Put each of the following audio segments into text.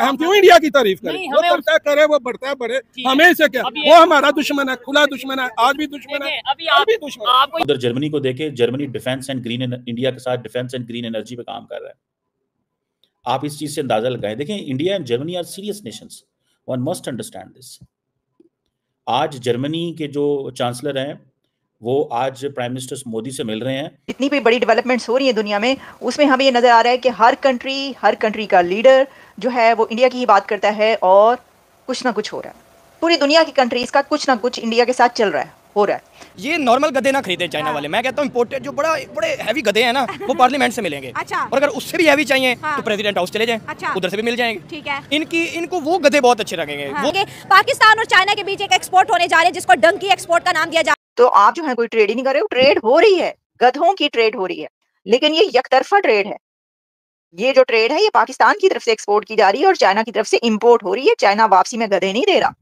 हम क्यों इंडिया की तारीफ करें? वो करता करे, वो बढ़ता है बढ़े, हमें इसे क्या? वो हमारा दुश्मन है, खुला दुश्मन है, आज भी दुश्मन है, अभी दुश्मन है। उधर जर्मनी को देखे, Germany defence and green India के साथ डिफेंस एंड ग्रीन एनर्जी पे काम कर रहा है। आप इस चीज से अंदाजा लगाएं। देखें, India and Germany are serious nations, one must understand this. आज जर्मनी के जो चांसलर हैं वो आज प्राइम मिनिस्टर मोदी से मिल रहे हैं। इतनी भी बड़ी डेवलपमेंट्स हो रही है दुनिया में, उसमें हमें ये नजर आ रहा है कि हर कंट्री का लीडर जो है वो इंडिया की ही बात करता है और कुछ ना कुछ हो रहा है। पूरी दुनिया की कंट्रीज का कुछ ना कुछ इंडिया के साथ चल रहा है, हो रहा है। ये नॉर्मल गधे ना खरीदे चाइना वाले, मैं कहता हूँ इम्पोर्टेड जो बड़े हैवी गधे हैं ना, वो पार्लियामेंट से मिलेंगे। अच्छा। और अगर उससे भी हैवी चाहिए तो प्रेसिडेंट हाउस चले जाएं, अच्छा। उधर से भी मिल जाएंगे। ठीक है। इनको वो गधे बहुत अच्छे लगेंगे। हाँ। पाकिस्तान और चाइना के बीच एक एक्सपोर्ट होने जा रहे हैं जिसको डंकी एक्सपोर्ट का नाम दिया जा रहा है। तो आप जो है कोई ट्रेड ही नहीं कर रहे हो, ट्रेड हो रही है, गधों की ट्रेड हो रही है, लेकिन ये यकतरफा ट्रेड है। ये जो ट्रेड है ये पाकिस्तान की तरफ से एक्सपोर्ट की जा रही है और चाइना की तरफ से इम्पोर्ट हो रही है। चाइना वापसी में गधे नहीं दे रहा।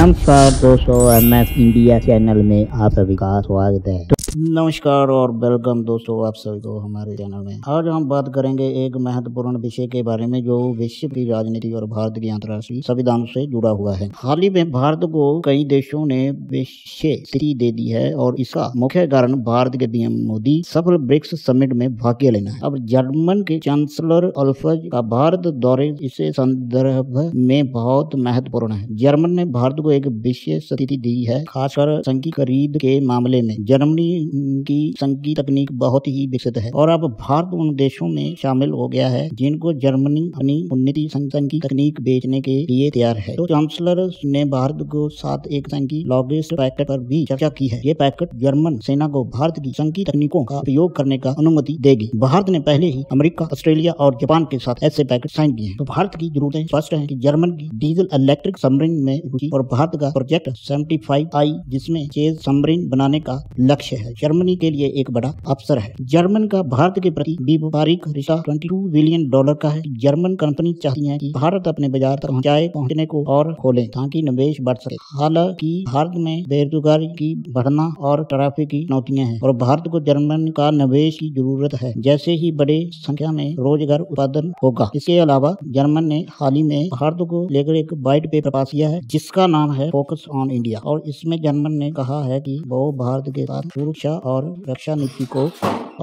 नमस्कार दोस्तों, MS इंडिया चैनल में आप सभी का स्वागत है। नमस्कार और वेलकम दोस्तों आप सभी को हमारे चैनल में। आज हम बात करेंगे एक महत्वपूर्ण विषय के बारे में जो विश्व की राजनीति और भारत की अंतर्राष्ट्रीय संविधान से जुड़ा हुआ है। हाल ही में भारत को कई देशों ने विशेषता दे दी है और इसका मुख्य कारण भारत के PM मोदी सफल ब्रिक्स समिट में भाग लेना है। अब जर्मन के चांसलर ओल्फ का भारत दौरे इस संदर्भ में बहुत महत्वपूर्ण है। जर्मन ने भारत को एक विशेष स्थिति दी है, खासकर संघीय खरीद के मामले में। जर्मनी की संघीय तकनीक बहुत ही विकसित है और अब भारत उन देशों में शामिल हो गया है जिनको जर्मनी अपनी उन्नति संघीय तकनीक बेचने के लिए तैयार है। तो चांसलर ने भारत को साथ एक संघीय लॉजिस्टिक्स पैकेट पर भी चर्चा की है। ये पैकेट जर्मन सेना को भारत की संघीय तकनीकों का उपयोग करने का अनुमति देगी। भारत ने पहले ही अमेरिका, ऑस्ट्रेलिया और जापान के साथ ऐसे पैकेट साइन किए हैं। तो भारत की जरूरतें स्पष्ट है कि जर्मन की डीजल इलेक्ट्रिक सबमरीन में रुचि और भारत का प्रोजेक्ट 75i जिसमें चेज सबमरीन बनाने का लक्ष्य है, जर्मनी के लिए एक बड़ा अवसर है। जर्मन का भारत के प्रति व्यापारिक रिश्ता $22 बिलियन का है। जर्मन कंपनी चाहती है कि भारत अपने बाजार तक पहुंचने को और खोले ताकि निवेश बढ़ सके। हालांकि भारत में बेरोजगारी की बढ़ना और ट्रैफिक की नौतियाँ हैं और भारत को जर्मन का निवेश की जरूरत है। जैसे ही बड़े संख्या में रोजगार उत्पादन होगा। इसके अलावा जर्मन ने हाल ही में भारत को लेकर एक व्हाइट पेपर पास किया है जिसका नाम है फोकस ऑन इंडिया और इसमें जर्मन ने कहा है कि वो भारत के साथ सुरक्षा और रक्षा नीति को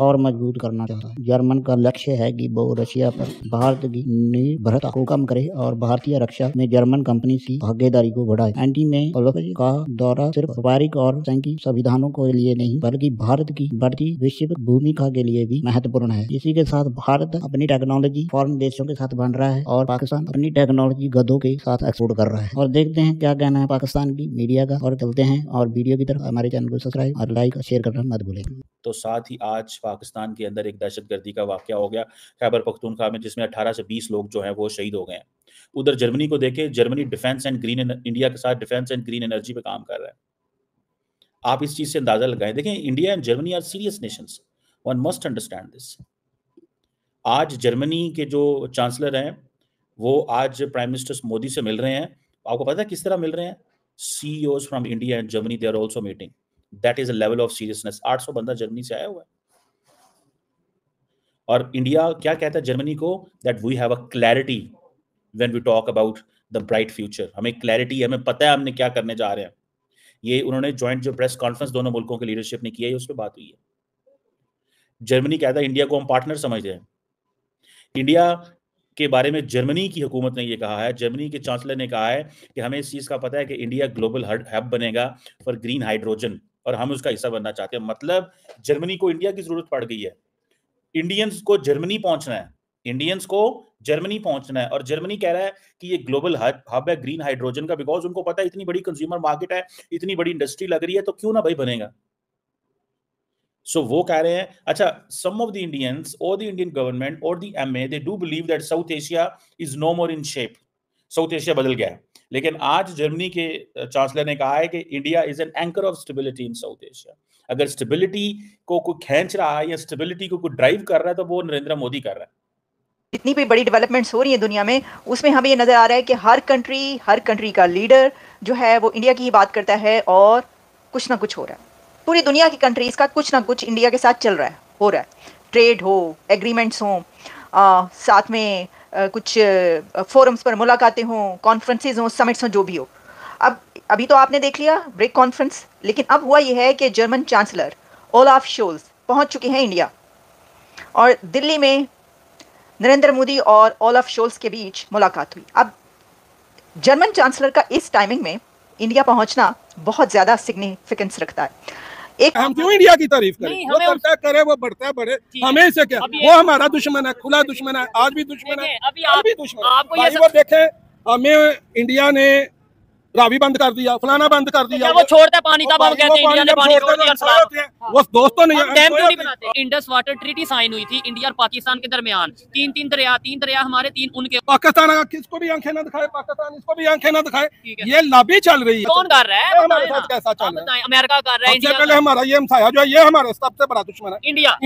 और मजबूत करना चाहता है। जर्मन का लक्ष्य है कि वो रशिया पर भारत की निर्भरता को कम करे और भारतीय रक्षा में जर्मन कंपनी की भागीदारी को बढ़ाए। एंटी में ओल्फ का दौरा सिर्फ व्यापारिक और संघीय संविधानों के लिए नहीं बल्कि भारत की बढ़ती वैश्विक भूमिका के लिए भी महत्वपूर्ण है। इसी के साथ भारत अपनी टेक्नोलॉजी फॉरेन देशों के साथ बन रहा है और पाकिस्तान अपनी टेक्नोलॉजी गधों के साथ एक्सपोर्ट कर रहा है। और देखते हैं क्या कहना है पाकिस्तान की मीडिया का। और चलते हैं और वीडियो की तरफ। हमारे चैनल को सब्सक्राइब और लाइक और शेयर करना मत भूलें। तो साथ ही आज पाकिस्तान के अंदर एक दहशतगर्दी का वाकया हो गया खैबर पख्तूनख्वा में, जिसमें 18 से 20 लोग जो हैं वो शहीद हो गए हैं। उधर जर्मनी को देखे, Germany defence and green India के साथ डिफेंस एंड ग्रीन एनर्जी पे काम कर रहा है। आप इस चीज से अंदाजा लगाएं। देखें, India and Germany are serious nations, one must understand this. आज जर्मनी के जो चांसलर हैं वो आज प्राइम मिनिस्टर मोदी से मिल रहे हैं। आपको पता है किस तरह मिल रहे हैं? CEOs from India and Germany, they are also meeting. That is a level of seriousness. 800 बंदा जर्मनी से आया हुआ है और इंडिया क्या कहता है जर्मनी को? That we have a clarity when we talk about the bright future. हमें क्लैरिटी है, हमें पता है हमने क्या करने जा रहे हैं। ये उन्होंने जॉइंट जो प्रेस कॉन्फ्रेंस दोनों मुल्कों के लीडरशिप ने की है, उस पर बात हुई है। जर्मनी कहता है इंडिया को हम पार्टनर समझते हैं। इंडिया के बारे में जर्मनी की हुकूमत ने ये कहा है, जर्मनी के चांसलर ने कहा है कि हमें इस चीज़ का पता है कि इंडिया ग्लोबल हब बनेगा फॉर ग्रीन हाइड्रोजन और हम उसका हिस्सा बनना चाहते हैं। मतलब जर्मनी को इंडिया की जरूरत पड़ गई है। इंडियंस को जर्मनी पहुंचना है, इंडियंस को जर्मनी पहुंचना है और जर्मनी कह रहा है कि ये ग्लोबल हब है ग्रीन हाइड्रोजन का, बिकॉज उनको पता है इतनी बड़ी कंज्यूमर मार्केट है, इतनी बड़ी इंडस्ट्री लग रही है, तो क्यों ना भाई बनेगा। सो वो कह रहे हैं। अच्छा, सम ऑफ द इंडियंस और द इंडियन गवर्नमेंट और the MA they do believe that South Asia is no more in shape, South Asia बदल गया है। लेकिन आज जर्मनी के चांसलर ने कहा है कि India is an anchor of stability in South Asia. अगर स्टेबिलिटी को कोई खींच रहा है या स्टेबिलिटी को कोई ड्राइव कर रहा है तो वो नरेंद्र मोदी कर रहा है। इतनी भी बड़ी डेवलपमेंट्स हो रही है दुनिया में, उसमें हमें ये नजर आ रहा है कि हर कंट्री का लीडर जो है वो इंडिया की ही बात करता है और कुछ ना कुछ हो रहा है। पूरी दुनिया की कंट्रीज का कुछ ना कुछ इंडिया के साथ चल रहा है, हो रहा है। ट्रेड हो, एग्रीमेंट्स हो, साथ में कुछ फोरम्स पर मुलाकातें हों, कॉन्फ्रेंसेज हों, समिट्स हों, जो भी हो। अब अभी तो आपने देख लिया ब्रिक कॉन्फ्रेंस, लेकिन अब हुआ यह है कि जर्मन चांसलर ओलाफ शोल्स पहुंच चुके हैं इंडिया, और दिल्ली में नरेंद्र मोदी और ओलाफ शोल्स के बीच मुलाकात हुई। अब जर्मन चांसलर का इस टाइमिंग में इंडिया पहुंचना बहुत ज़्यादा सिग्निफिकेंस रखता है। एक हम क्यों इंडिया की तारीफ करें? वो करता करे, वो बढ़ता बढ़े, हमें से क्या? वो हमारा दुश्मन है, खुला दुश्मन है, आज भी दुश्मन है, आज भी दुश्मन है। आपको ये सब देखें, हमें इंडिया ने रावी बंद कर दिया, फलाना बंद कर दिया, वो छोड़ता पानी था, वो कहते हैं इंडिया ने पानी छोड़ दिया। वो दोस्तों नहीं, हम डैम क्यों नहीं बनाते? इंडस वाटर ट्रीटी साइन हुई थी इंडिया और पाकिस्तान के दरमियान, तीन दरिया हमारे, तीन उनके। पाकिस्तान किसको भी आंखें ना दिखाए, पाकिस्तान इसको भी आंखें ना दिखाए, ये लाभी चल रही है। कौन कर रहा है हमारे साथ? कैसा चल रहा है? अमेरिका कर रहा है। सबसे पहले हमारा ये हमसाया जो है, ये हमारा सबसे बड़ा दुश्मन है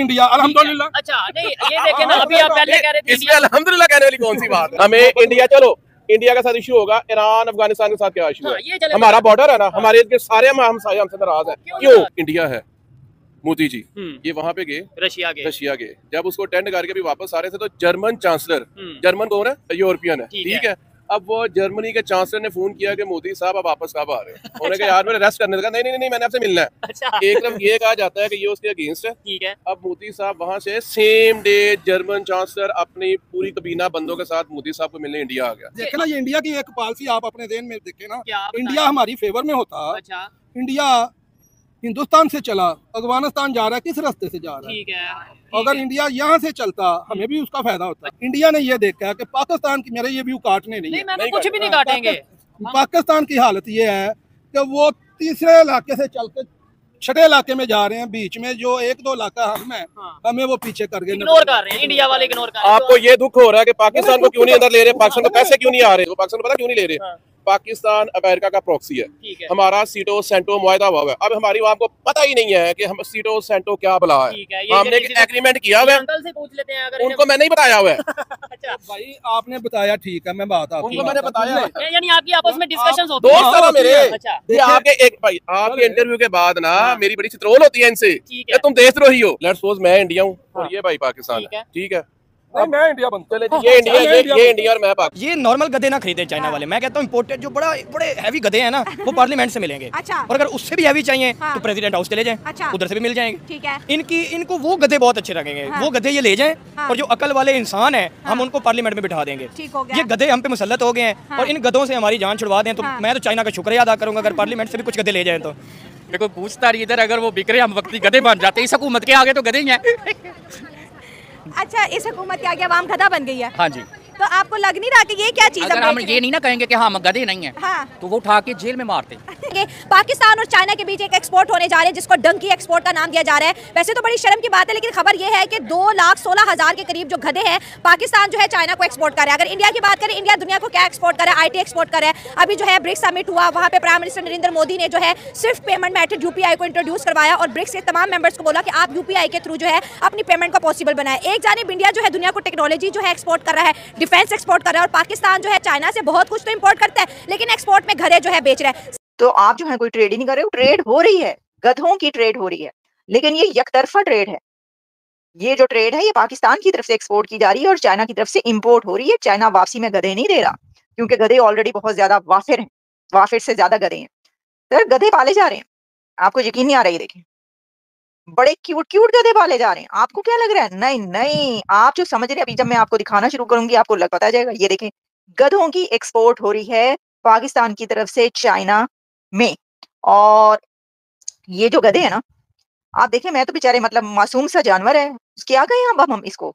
इंडिया, अल्हम्दुलिल्लाह। अच्छा नहीं, ये देखे ना, अभी आप पहले कह रहे थे इसमें अल्हम्दुलिल्लाह कहने वाली कौन सी बात? हमें इंडिया, चलो इंडिया के साथ इशू होगा, ईरान अफगानिस्तान के साथ क्या इशू है? हमारा बॉर्डर है ना, हमारे सारे हमसाये हमसे नाराज है। क्यों? इंडिया है मोदी जी, ये वहाँ पे गए, रशिया गए, जब उसको अटेंड करके भी वापस आ रहे थे तो जर्मन चांसलर, जर्मन कौन है? यूरोपियन है, ठीक है। अब वो जर्मनी के चांसलर ने फोन किया कि मोदी साहब आप वापस कब आ रहे हैं? उन्होंने कहा यार मेरे रेस्ट करने लगा। नहीं नहीं नहीं, मैंने आपसे मिलना है। अच्छा। एक तरफ ये कहा जाता है कि ये उसके अगेंस्ट है, ठीक है। अब मोदी साहब वहां से सेम डे जर्मन चांसलर अपनी पूरी कबीना बंदों के साथ मोदी साहब को मिलने इंडिया आ गया। देखे ना, ये इंडिया की एक पॉलिसी आप अपने देन में देखे ना, इंडिया हमारी फेवर में होता, इंडिया हिंदुस्तान से चला, अफगानिस्तान जा रहा है, किस रास्ते से जा रहा है? ठीक है, अगर इंडिया यहाँ से चलता हमें भी उसका फायदा होता। इंडिया ने ये देखा है कि पाकिस्तान की, मेरे ये व्यू काटने नहीं, कुछ भी नहीं काटेंगे। पाकिस्तान की हालत ये है कि वो तीसरे इलाके से चल के छठे इलाके में जा रहे हैं, बीच में जो एक दो इलाका हमें वो पीछे कर गए, इग्नोर कर रहे हैं, इंडिया वाले इग्नोर कर रहे हैं। आपको ये दुख हो रहा है कि पाकिस्तान को क्यों नहीं अंदर ले रहे, पाकिस्तान को पैसे क्यों नहीं आ रहे, पाकिस्तान को पता क्यों नहीं ले रहे? पाकिस्तान अमेरिका का प्रॉक्सी है, हमारा सीटो सेंटो मुआहदा हुआ है। अब हमारी वहाँ को पता ही नहीं है कि हम सीटो सेंटो क्या बला है, हमने एक एग्रीमेंट किया हुआ है, उनको मैंने ही बताया हुआ है। अच्छा भाई आपने बताया, ठीक है, मैं बात आपको मैंने बताया, यानी आपकी आपस में डिस्कशन होती है। दोस्त साहब मेरे, आपके एक भाई आपके इंटरव्यू के बाद ना मेरी बड़ी चित्रोल होती है इनसे, तुम देशद्रोही हो। लेट्स सपोज मैं इंडिया हूँ और ये भाई पाकिस्तान है, ठीक है, मैं इंडिया बनता है, ये इंडिया और मैं पाक। ये नॉर्मल गधे ना खरीदे चाइना वाले, मैं कहता हूँ इंपोर्टेड जो बड़े हैवी गधे हैं ना, वो पार्लियामेंट से मिलेंगे। अच्छा। और अगर उससे भी हैवी चाहिए तो प्रेसिडेंट हाउस चले जाएं, अच्छा। उधर से भी मिल जाएंगे, ठीक है। इनको वो गधे बहुत अच्छे लगेंगे, वो गधे ये ले जाएं, और जो अकल वाले इंसान है हम उनको पार्लियामेंट में बिठा देंगे। ये गधे हम पे मुसल्लत हो गए हैं, और इन गधों से हमारी जान छुड़वा दें तो मैं तो चाइना का शुक्रिया अदा करूंगा अगर पार्लियामेंट से भी कुछ गधे ले जाए तो। कोई पूछता नहीं इधर, अगर वो बिक रहे हम वक्ती गधे बन जाते, इस हुकूमत के आगे तो गधे ही हैं। अच्छा, इस हुकूमत के आगे आवाम गधा बन गई है। हाँ जी। तो आपको लग नहीं रहा कि ये क्या चीज़ है? अगर हम ये नहीं ना कहेंगे कि हाँ हम गधे नहीं है, हाँ, तो वो उठा के जेल में मारते। पाकिस्तान और चाइना के बीच एक एक्सपोर्ट होने जा रहे हैं जिसको डंकी एक्सपोर्ट का नाम दिया जा रहा है। वैसे तो बड़ी शर्म की बात है, लेकिन खबर यह है कि 2,16,000 के करीब जो गधे हैं पाकिस्तान जो है चाइना को एक्सपोर्ट कर रहा है। अगर इंडिया की बात करें, इंडिया दुनिया को क्या एक्सपोर्ट कर रहा है? IT एक्सपोर्ट कर रहा है। अभी जो है ब्रिक्स समिट हुआ, वहाँ पे प्राइम मिनिस्टर नरेंद्र मोदी ने जो है स्विफ्ट पेमेंट मैथड UPI को इंट्रोड्यूस करवाया, और ब्रिक्स के तमाम मेंबर्स को बोला कि आप UPI के थ्रू जो है अपनी पेमेंट को पॉसिबल बनाए। एक जानिब इंडिया जो है दुनिया को टेक्नोलॉजी जो है एक्सपोर्ट कर रहा है, डिफेंस एक्सपोर्ट कर रहा है, और पाकिस्तान जो है चाइना से बहुत कुछ तो इंपोर्ट करता है लेकिन एक्सपोर्ट में गधे जो है बेच रहा है। तो आप जो है कोई ट्रेड ही नहीं कर रहे हो, ट्रेड हो रही है, गधों की ट्रेड हो रही है, लेकिन ये यकतरफा ट्रेड है। ये जो ट्रेड है ये पाकिस्तान की तरफ से एक्सपोर्ट की जा रही है और चाइना की तरफ से इंपोर्ट हो रही है। चाइना वापसी में गधे नहीं दे रहा, क्योंकि गधे ऑलरेडी बहुत ज्यादा वाफिर हैं, वाफिर से ज्यादा गधे हैं। सर गधे पाले जा रहे हैं, आपको यकीन नहीं आ रहा? ये देखें, बड़े क्यूट क्यूट गधे पाले जा रहे हैं। आपको क्या लग रहा है? नहीं, आप जो समझ रहे हैं, अभी जब मैं आपको दिखाना शुरू करूंगी आपको लग पता जाएगा। ये देखें, गधों की एक्सपोर्ट हो रही है पाकिस्तान की तरफ से चाइना में, और ये जो गधे हैं ना, आप देखें, मैं तो बेचारे मतलब मासूम सा जानवर है, क्या कहें अब हम इसको?